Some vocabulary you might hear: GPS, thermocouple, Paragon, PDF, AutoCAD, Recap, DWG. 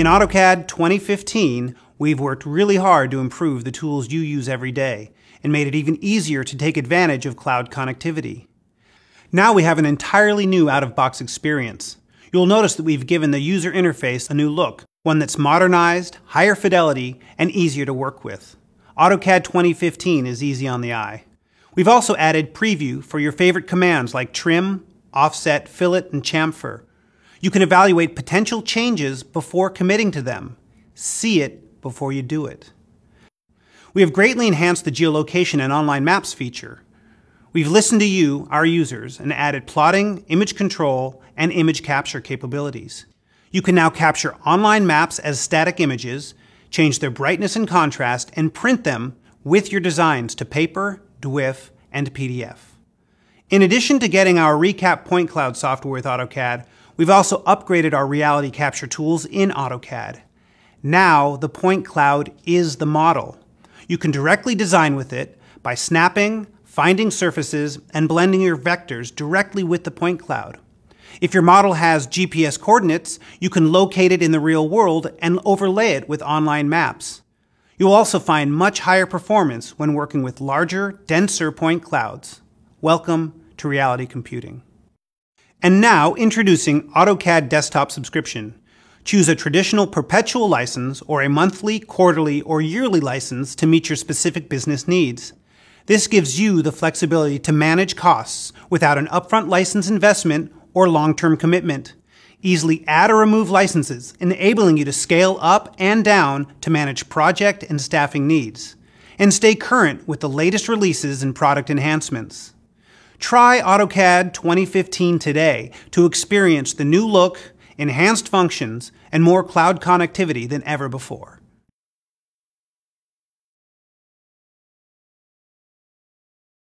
In AutoCAD 2015, we've worked really hard to improve the tools you use every day and made it even easier to take advantage of cloud connectivity. Now we have an entirely new out-of-box experience. You'll notice that we've given the user interface a new look, one that's modernized, higher fidelity, and easier to work with. AutoCAD 2015 is easy on the eye. We've also added preview for your favorite commands like trim, offset, fillet, and chamfer. You can evaluate potential changes before committing to them. See it before you do it. We have greatly enhanced the geolocation and online maps feature. We've listened to you, our users, and added plotting, image control, and image capture capabilities. You can now capture online maps as static images, change their brightness and contrast, and print them with your designs to paper, DWG, and PDF. In addition to getting our Recap point cloud software with AutoCAD, we've also upgraded our reality capture tools in AutoCAD. Now the point cloud is the model. You can directly design with it by snapping, finding surfaces, and blending your vectors directly with the point cloud. If your model has GPS coordinates, you can locate it in the real world and overlay it with online maps. You'll also find much higher performance when working with larger, denser point clouds. Welcome to reality computing. And now, introducing AutoCAD Desktop Subscription. Choose a traditional perpetual license or a monthly, quarterly, or yearly license to meet your specific business needs. This gives you the flexibility to manage costs without an upfront license investment or long-term commitment. Easily add or remove licenses, enabling you to scale up and down to manage project and staffing needs, and stay current with the latest releases and product enhancements. Try AutoCAD 2015 today to experience the new look, enhanced functions, and more cloud connectivity than ever before.